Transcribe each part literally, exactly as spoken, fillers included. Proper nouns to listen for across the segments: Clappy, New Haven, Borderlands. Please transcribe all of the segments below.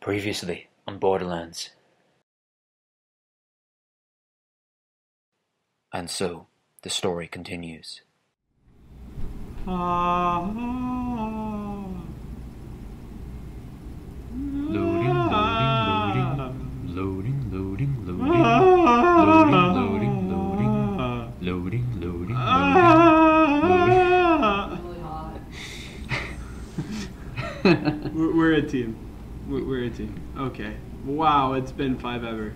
Previously on Borderlands. And so, the story continues. We're a team. We're a team. Okay. Wow, it's been five ever.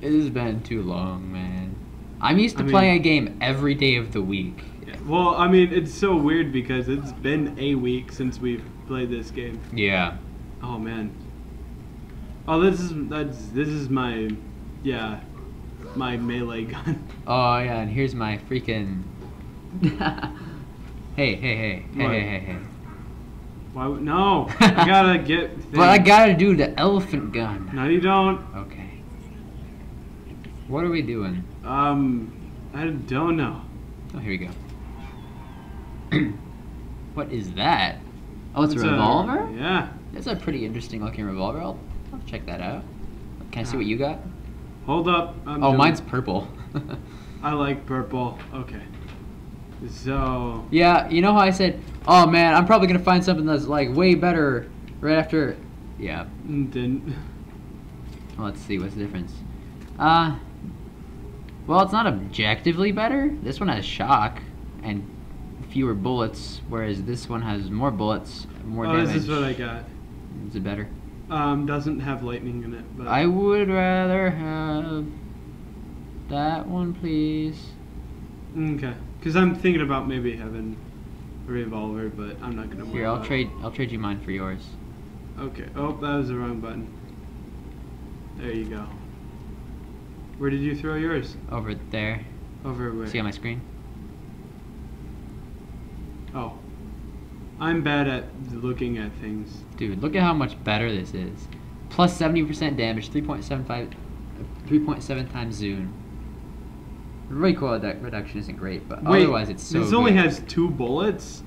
It has been too long, man. I'm used to I playing mean, a game every day of the week. Yeah. Well, I mean, it's so weird because it's been a week since we've played this game. Yeah. Oh man. Oh, this is that's this is my, yeah, my melee gun. Oh yeah, and here's my freaking. hey, hey, hey, hey, what? hey, hey, hey. Why would, no, I gotta get things. But I gotta do the elephant gun. No, you don't. Okay. What are we doing? Um, I don't know. Oh, here we go. What is that? Oh, it's, it's a revolver? A, yeah. That's a pretty interesting looking revolver. I'll, I'll check that out. Can I see what you got? Hold up. I'm oh, doing... mine's purple. I like purple. Okay. So... yeah, you know how I said, oh man, I'm probably gonna find something that's like way better right after... yeah. Didn't. Let's see, what's the difference? Uh... Well, it's not objectively better. This one has shock and fewer bullets, whereas this one has more bullets, more oh, damage. Oh, this is what I got. Is it better? Um, doesn't have lightning in it, but... I would rather have... that one, please. Okay. Because I'm thinking about maybe having a revolver, but I'm not gonna. Here, I'll about trade. It. I'll trade you mine for yours. Okay. Oh, that was the wrong button. There you go. Where did you throw yours? Over there. Over where? See on my screen. Oh, I'm bad at looking at things. Dude, look at how much better this is. Plus seventy percent damage, three point seven five, three point seven times zoom. Recoil reduction isn't great, but wait, otherwise it's so. This good. Only has two bullets.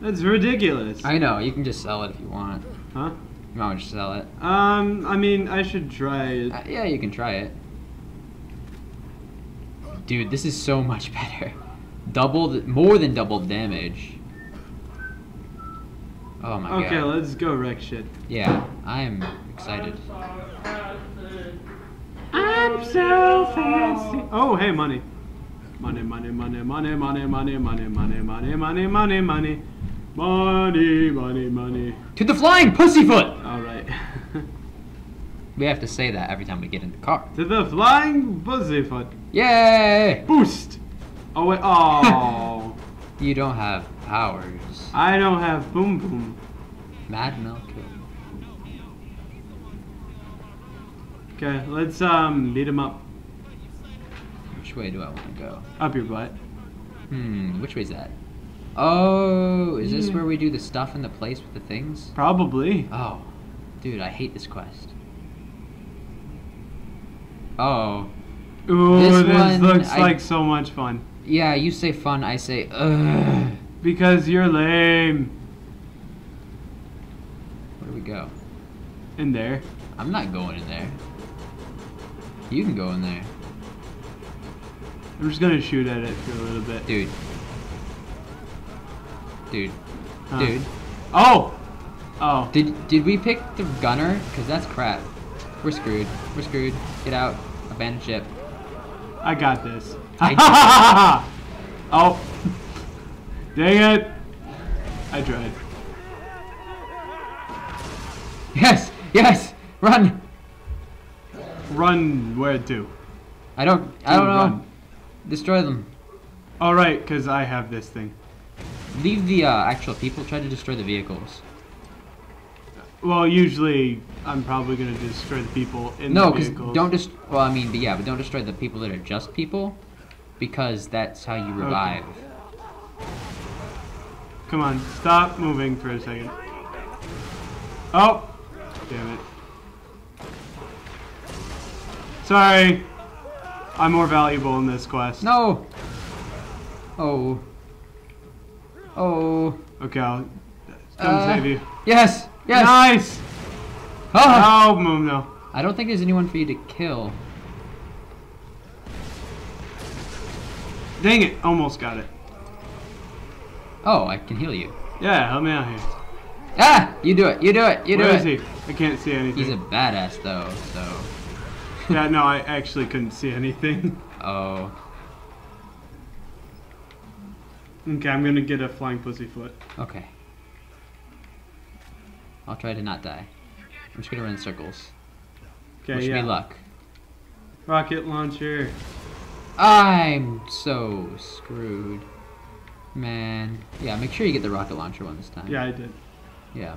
That's ridiculous. I know. You can just sell it if you want. Huh? You might want to sell it. Um, I mean, I should try it. Uh, yeah, you can try it. Dude, this is so much better. Doubled, more than double damage. Oh my okay, god. Okay, let's go wreck shit. Yeah, I'm excited. I'm so fancy. Oh, hey, money. Money, money, money, money, money, money, money, money, money, money, money, money. Money, money, money. To the flying pussyfoot! Alright. We have to say that every time we get in the car. To the flying pussyfoot. Yay! Boost! Oh, wait. Oh. You don't have powers. I don't have boom boom. Mad milk. Okay, let's um beat him up. Which way do I want to go? Up your butt. Hmm, which way's that? Oh, is yeah. this where we do the stuff in the place with the things? Probably. Oh, dude, I hate this quest. Oh. Ooh, this, this one, looks I, like so much fun. Yeah, you say fun, I say ugh. Because you're lame. Where do we go? In there. I'm not going in there. You can go in there. I'm just gonna shoot at it for a little bit. Dude. Dude. Huh. Dude. Oh! Oh. Did did we pick the gunner? Because that's crap. We're screwed. We're screwed. Get out. Abandon ship. I got this. I oh. Dang it. I tried. Yes! Yes! Run! Run where to? I don't. I don't know. Run. Destroy them. All right, because I have this thing. Leave the uh, actual people. Try to destroy the vehicles. Well, usually I'm probably going to destroy the people in no, the vehicles. No, because don't just. Well, I mean, but yeah, but don't destroy the people that are just people, because that's how you revive. Okay. Come on, stop moving for a second. Oh, damn it. Sorry. I'm more valuable in this quest. No! Oh. Oh. Okay, I'll come uh, save you. Yes! Yes! Nice! Oh! No, no, no. I don't think there's anyone for you to kill. Dang it! Almost got it. Oh, I can heal you. Yeah, help me out here. Ah! You do it! You do it! You do it! Where is he? I can't see anything. He's a badass, though, so... Yeah, no, I actually couldn't see anything. Oh. Okay, I'm gonna get a flying pussyfoot. Okay. I'll try to not die. I'm just gonna run in circles. Okay, wish yeah. me luck. Rocket launcher. I'm so screwed. Man. Yeah, make sure you get the rocket launcher one this time. Yeah, I did. Yeah.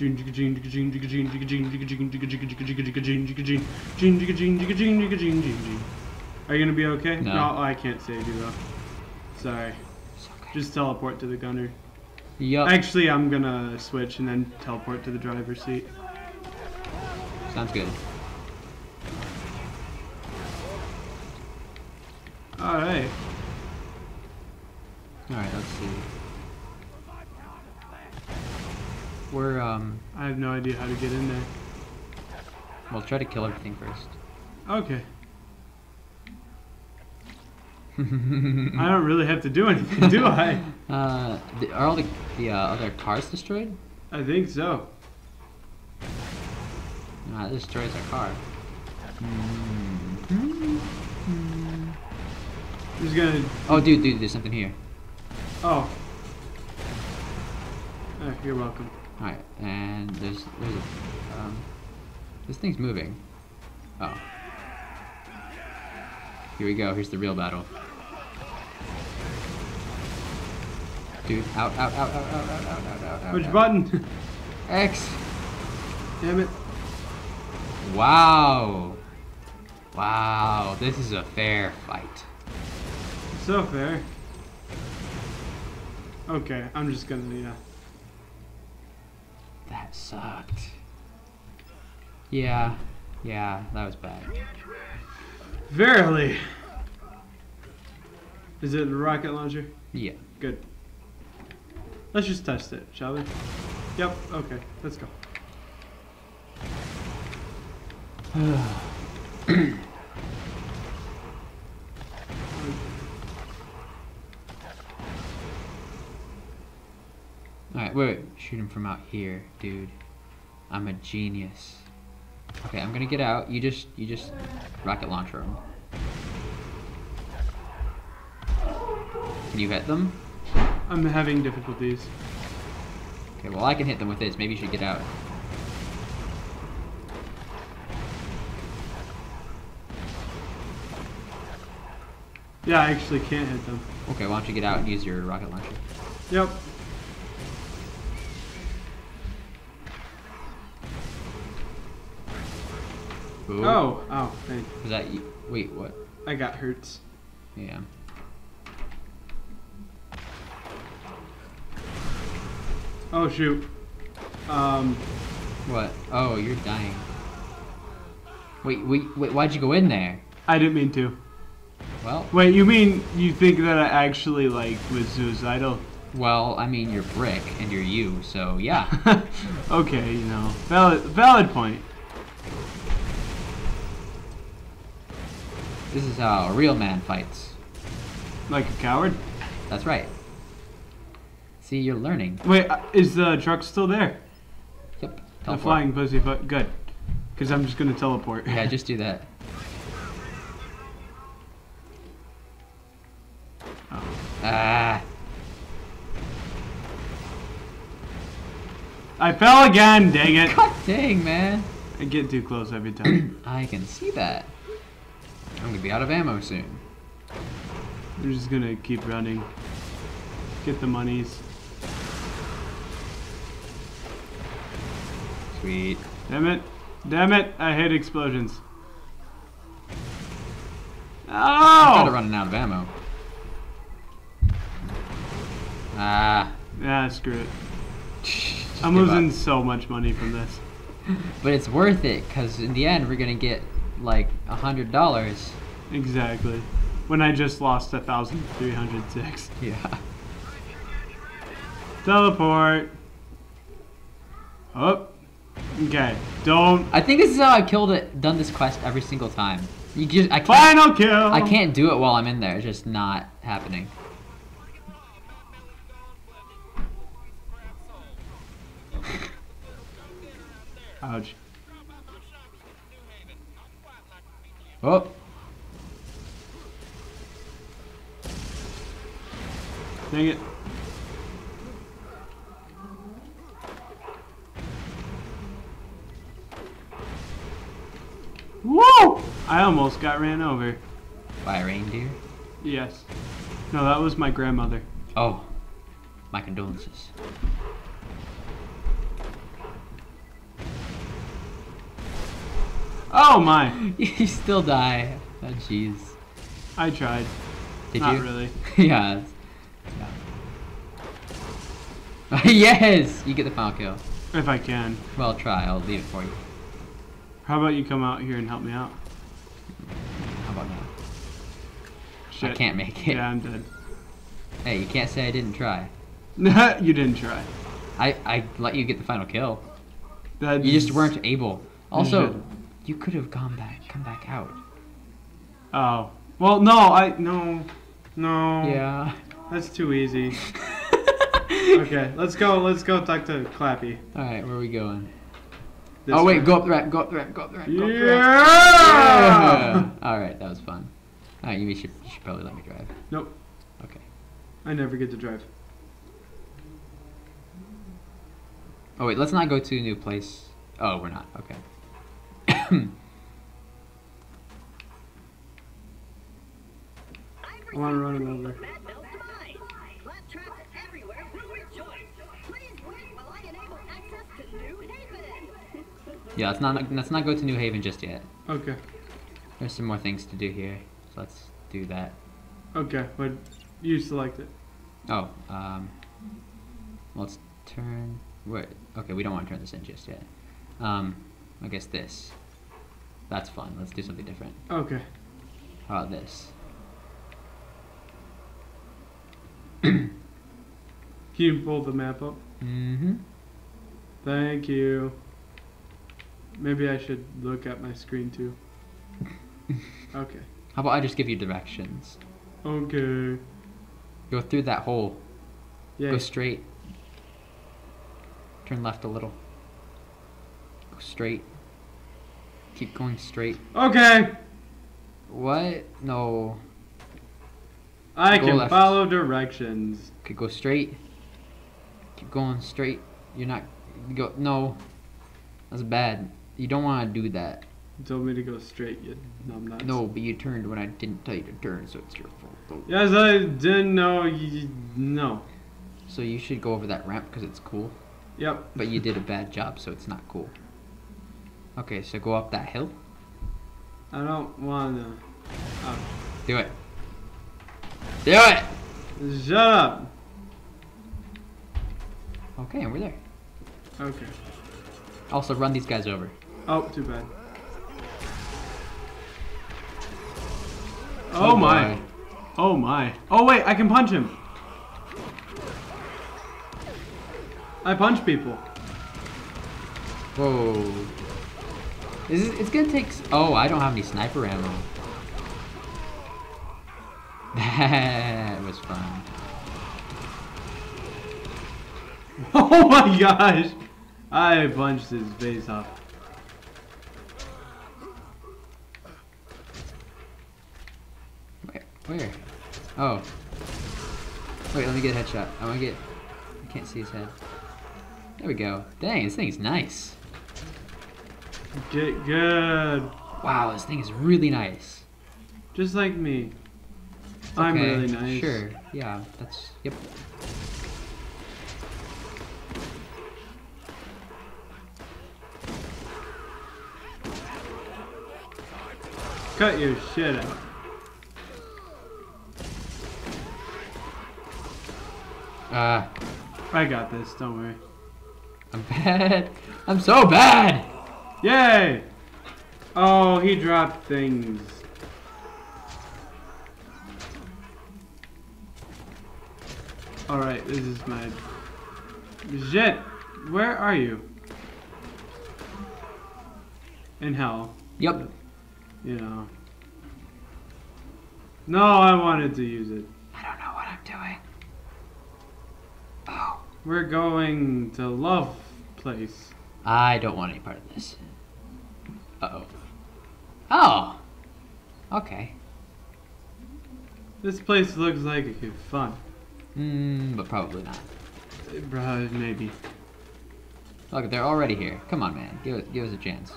Are you gonna be okay? No. no, I can't save you though. Sorry. It's okay. Just teleport to the gunner. Yup. Actually, I'm gonna switch and then teleport to the driver's seat. Sounds good. Alright. Alright, let's see. We're, um... I have no idea how to get in there. Well, try to kill everything first. Okay. I don't really have to do anything, do I? uh, are all the, the uh, other cars destroyed? I think so. Nah, it destroys our car. Mm-hmm. I'm just gonna... Oh, dude, dude, there's something here. Oh. Oh, you're welcome. Alright, and there's, there's a, um, this thing's moving. Oh. Here we go, here's the real battle. Dude, out, out, out, out, out, out, out, out, out. Which out. button? X. Damn it. Wow. Wow, this is a fair fight. So fair. Okay, I'm just gonna, yeah. That sucked. Yeah, yeah, that was bad. Verily. Is it a rocket launcher? Yeah. Good. Let's just test it, shall we? Yep, okay, let's go. Alright, wait, wait, shoot him from out here, dude. I'm a genius. Okay, I'm gonna get out. You just, you just rocket launcher him. Can you hit them? I'm having difficulties. Okay, well I can hit them with this. Maybe you should get out. Yeah, I actually can't hit them. Okay, why don't you get out and use your rocket launcher? Yep. Ooh. Oh, oh, thanks. Was that you? Wait, what? I got hurts. Yeah. Oh, shoot. Um. What? Oh, you're dying. Wait, wait, wait, why'd you go in there? I didn't mean to. Well. Wait, you mean you think that I actually, like, was suicidal? Well, I mean, you're Brick, and you're you, so yeah. Okay, you know. Valid, valid point. This is how a real man fights. Like a coward? That's right. See, you're learning. Wait, is the truck still there? Yep. Teleport. The flying pussyfoot. Good. Because I'm just going to teleport. Yeah, just do that. Oh. Ah. I fell again, dang it. God dang, man. I get too close every time. I can see that. I'm gonna be out of ammo soon. I'm just gonna keep running. Get the monies. Sweet. Damn it. Damn it. I hate explosions. Oh! I'm kinda running out of ammo. Ah. Yeah, screw it. I'm losing so much money from this. But it's worth it, because in the end, we're going to get like a hundred dollars. Exactly. When I just lost one thousand three hundred six. Yeah. Teleport. Oh. Okay. Don't. I think this is how I killed it. Done this quest every single time. You just. I can't, Final kill. I can't do it while I'm in there. It's just not happening. Ouch. Oh. Dang it. Whoa! I almost got ran over. By a reindeer? Yes. No, that was my grandmother. Oh. My condolences. Oh my! You still die. Oh jeez. I tried. Did Not you? Really. Yeah. Yeah. Yes! You get the final kill. If I can. Well, try. I'll leave it for you. How about you come out here and help me out? How about now? Shit. I can't make it. Yeah, I'm dead. Hey, you can't say I didn't try. You didn't try. I, I let you get the final kill. That's... You just weren't able. Also... Mm-hmm. You could have gone back, come back out. Oh. Well, no, I, no, no. Yeah. That's too easy. Okay, let's go, let's go talk to Clappy. All right, where are we going? This oh, wait, one. Go up the ramp, go up the ramp, go up the ramp, go up the ramp. Yeah! All right, that was fun. All right, you should, you should probably let me drive. Nope. Okay. I never get to drive. Oh, wait, let's not go to a new place. Oh, we're not, okay. I want to run him over. Yeah, let's not let's not go to New Haven just yet. Okay. There's some more things to do here, so let's do that. Okay, but you select it. Oh, um, let's turn. Wait, okay, we don't want to turn this in just yet. Um, I guess this. That's fun. Let's do something different. Okay. How about this? Can you pull the map up? Mm-hmm. Thank you. Maybe I should look at my screen too. Okay. How about I just give you directions? Okay. Go through that hole. Yeah. Go straight. Turn left a little. Go straight. Keep going straight. Okay. What? No. I can follow directions. Okay, go straight. Keep going straight. You're not go. No, that's bad. You don't want to do that. You told me to go straight. You numbnuts. No, but you turned when I didn't tell you to turn, so it's your fault. Yes, I didn't know. You, no. So you should go over that ramp because it's cool. Yep. But you did a bad job, so it's not cool. Okay, so go up that hill. I don't wanna. Oh. Do it. Do it! Shut up! Okay, and we're there. Okay. Also, run these guys over. Oh, too bad. Oh, oh my. my. Oh my. Oh wait, I can punch him. I punch people. Whoa. Is it, it's gonna take. Oh, I don't have any sniper ammo. That was fun. Oh my gosh! I punched his face off. Where? Where? Oh. Wait, let me get a headshot. I wanna get. I can't see his head. There we go. Dang, this thing's nice. Get good. Wow, this thing is really nice. Just like me. Okay, I'm really nice. Sure. Yeah, that's... Yep. Cut your shit out. Ah. Uh, I got this, don't worry. I'm bad. I'm so bad! Yay! Oh, he dropped things. Alright, this is my... Jet, where are you? In hell. Yep. You know. No, I wanted to use it. I don't know what I'm doing. Oh. We're going to Love Place. I don't want any part of this. Uh-oh. Oh! Okay. This place looks like it could be fun. Mmm, but probably not. Probably, maybe. Look, they're already here. Come on, man. Give us, give us a chance.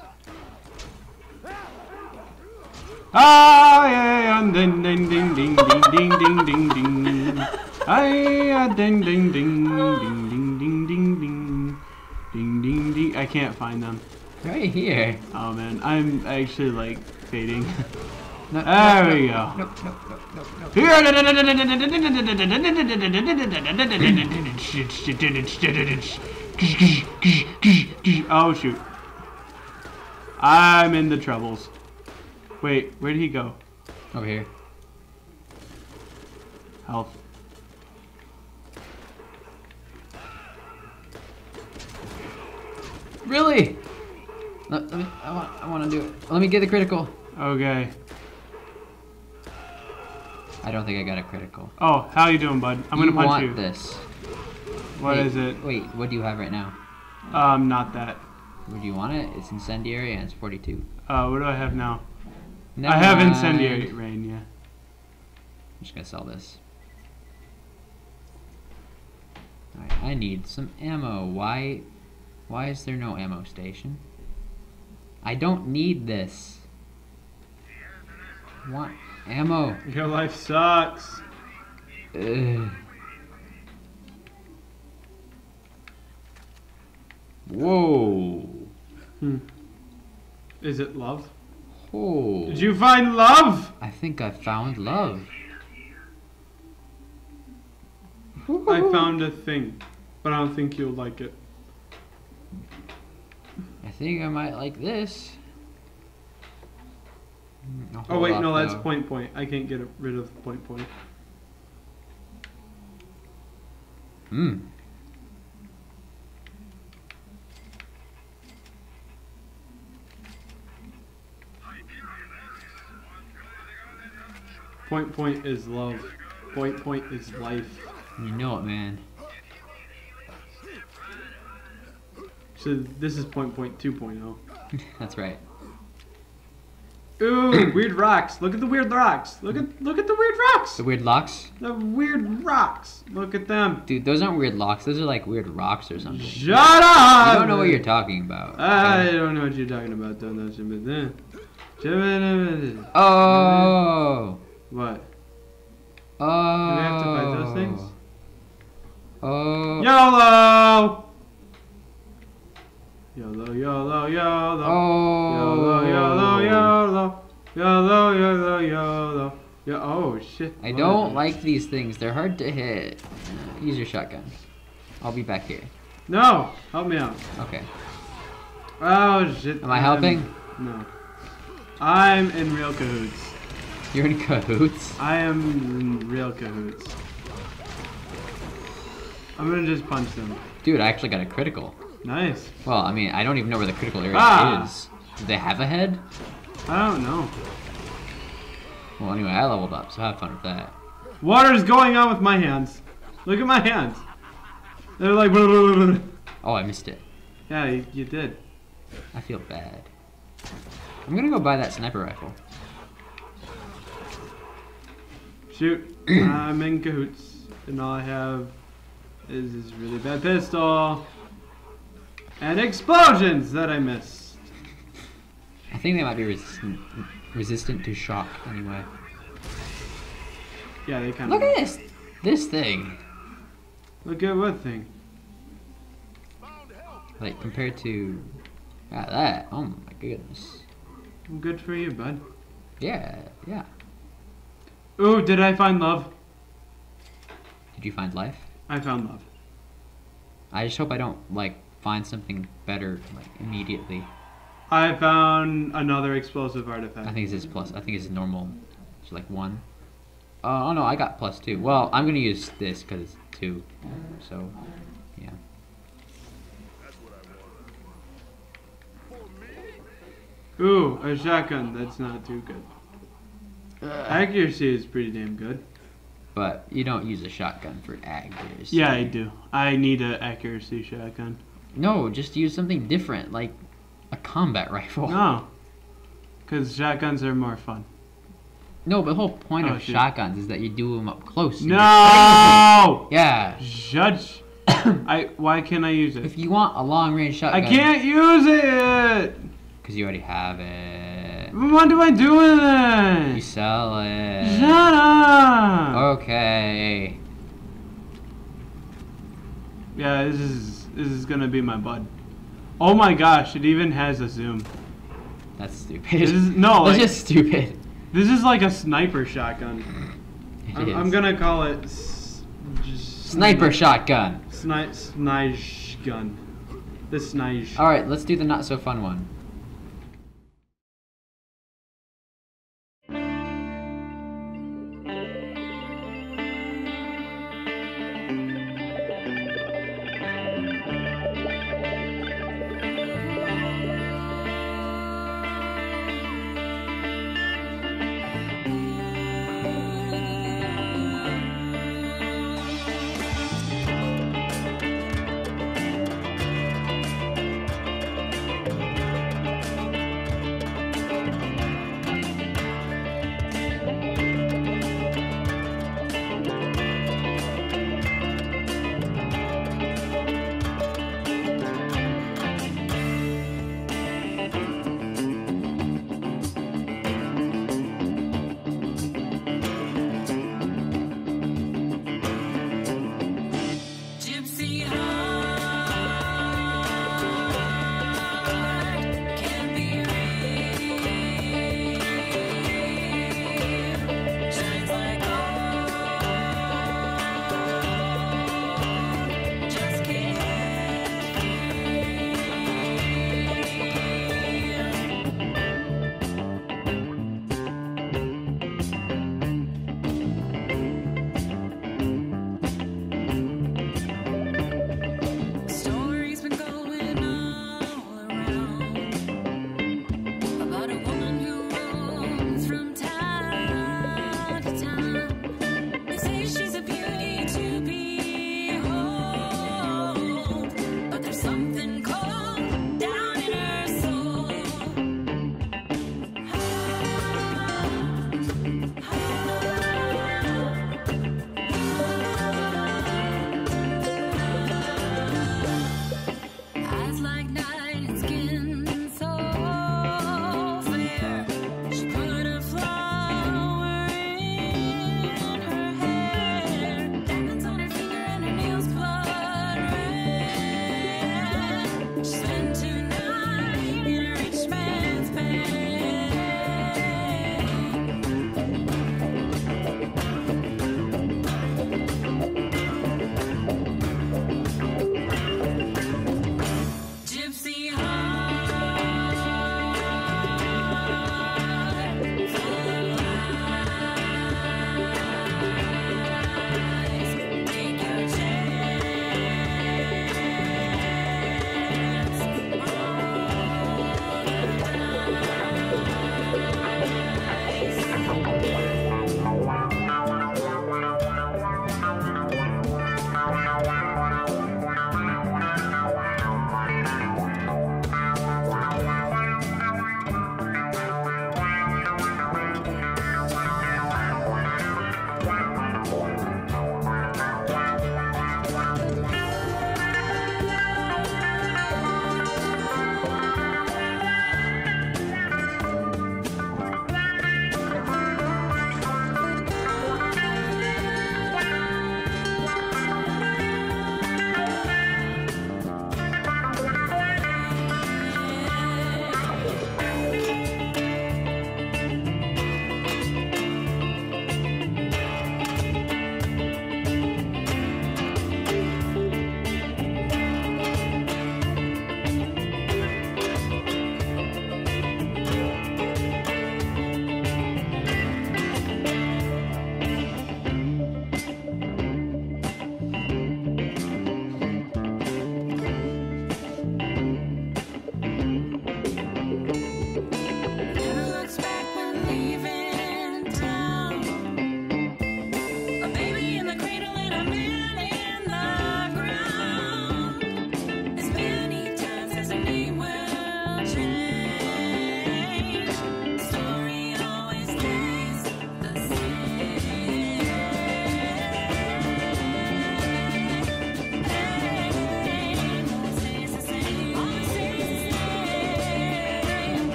Ah, yeah, ding, ding, ding, ding, ding, ding, ding, ding, ding. Ah, ding, ding, ding, ding, ding, ding, ding, ding, ding, ding, ding. I can't find them. Right here. Oh man, I'm actually like fading. No, there no, we no, go. Nope, nope, nope, nope, nope. Oh shoot! I'm in the troubles. Wait, where did he go? Over here. Health. Really? Let, let me. I want. I want to do it. Let me get the critical. Okay. I don't think I got a critical. Oh, how you doing, bud? I'm gonna punch you. You want this. What is it? Wait, what do you have right now? Um, not that. Would you want it? It's incendiary and it's forty-two. Uh, what do I have now? I have incendiary rain, yeah. I'm just gonna sell this. Alright, I need some ammo. Why, why is there no ammo station? I don't need this. What? Ammo. Your life sucks. Ugh. Whoa. Hmm. Is it love? Oh. Did you find love? I think I found love. I found a thing, but I don't think you'll like it. I think I might like this. Oh wait, no, that's though. point point. I can't get rid of point point. Hmm. Point point is love. Point point is life. You know it, man. So this is point point two point oh. That's right. Ooh, weird rocks. Look at the weird rocks. Look at look at the weird rocks. The weird locks? The weird rocks. Look at them. Dude, those aren't weird locks. Those are like weird rocks or something. Shut up! I don't know what you're talking about. I okay? don't know what you're talking about, though. Oh! What? Oh! Do we have to fight those things? Oh! YOLO! YOLO, YOLO, YOLO. Oh! YOLO, YOLO, YOLO. YOLO, YOLO, YOLO. Yo oh, shit. I don't like these things. They're hard to hit. Use your shotgun. I'll be back here. No! Help me out. Okay. Oh, shit. Am I helping? No. I'm in real cahoots. You're in cahoots? I am in real cahoots. I'm gonna just punch them. Dude, I actually got a critical. Nice. Well, I mean, I don't even know where the critical area ah. is. Do they have a head? I don't know. Well, anyway, I leveled up, so have fun with that. Water's going on with my hands. Look at my hands. They're like... Oh, I missed it. Yeah, you, you did. I feel bad. I'm gonna go buy that sniper rifle. Shoot. I'm in cahoots. And all I have is this really bad pistol. And explosions that I missed. I think they might be resistant, resistant to shock anyway. Yeah, they kind of... Look at this! This thing! Look at what thing? Like, compared to... Ah, that. Oh my goodness. Good for you, bud. Yeah, yeah. Ooh, did I find love? Did you find life? I found love. I just hope I don't, like... find something better, like, immediately. I found another explosive artifact. I think it's his plus. I think it's normal. It's like one. Uh, oh no, I got plus two. Well, I'm gonna use this because it's two. So, yeah. Ooh, a shotgun. That's not too good. Uh, accuracy is pretty damn good. But you don't use a shotgun for accuracy. Yeah, I do. I need an accuracy shotgun. No, just use something different, like a combat rifle. No, because shotguns are more fun. No, but the whole point oh, of shit. shotguns is that you do them up close. No! Yeah. Judge. I. Why can't I use it? If you want a long-range shotgun. I can't use it! Because you already have it. What do I do with it? You sell it. Shut up! Okay. Yeah, this is this is gonna be my bud. Oh my gosh! It even has a zoom. That's stupid. This is, no, that's like, just stupid. This is like a sniper shotgun. It I'm, is. I'm gonna call it s sniper shotgun. Snipe snipe gun. The snipe. All right, let's do the not so fun one.